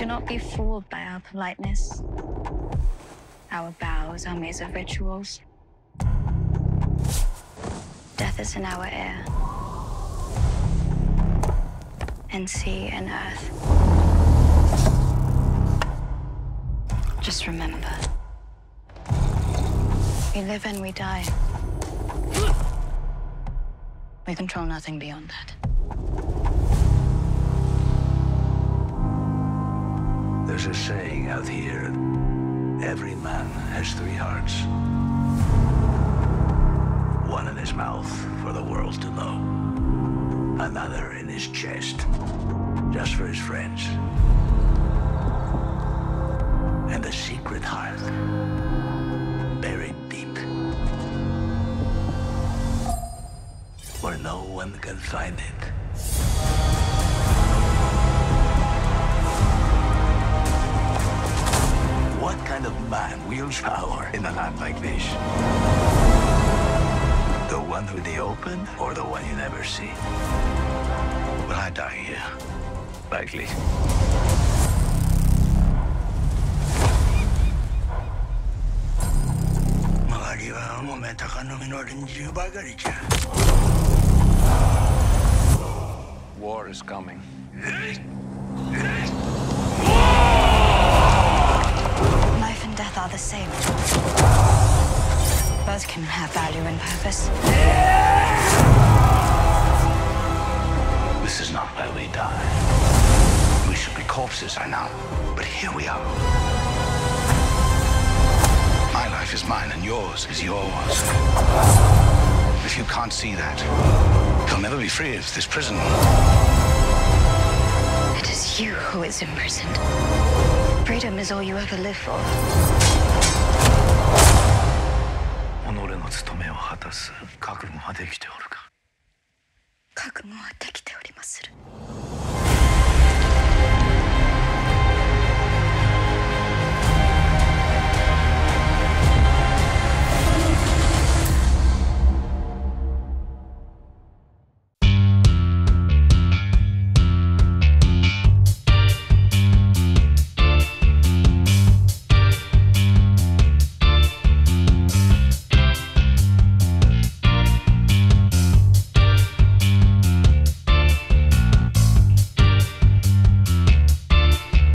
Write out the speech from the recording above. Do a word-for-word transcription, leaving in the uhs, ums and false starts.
Do not be fooled by our politeness. Our bows are mere rituals. Death is in our air, and sea and earth. Just remember, we live and we die. We control nothing beyond that. There's a saying out here, every man has three hearts. One in his mouth for the world to know. Another in his chest, just for his friends. And a secret heart, buried deep, where no one can find it. What kind of man wields power in a land like this? The one who they open, or the one you never see? Will I die here? Likely. War is coming. Death are the same. Both can have value and purpose. This is not where we die. We should be corpses, I know. But here we are. My life is mine and yours is yours. If you can't see that, you'll never be free of this prison. It is you who is imprisoned. Freedom is all you ever live for.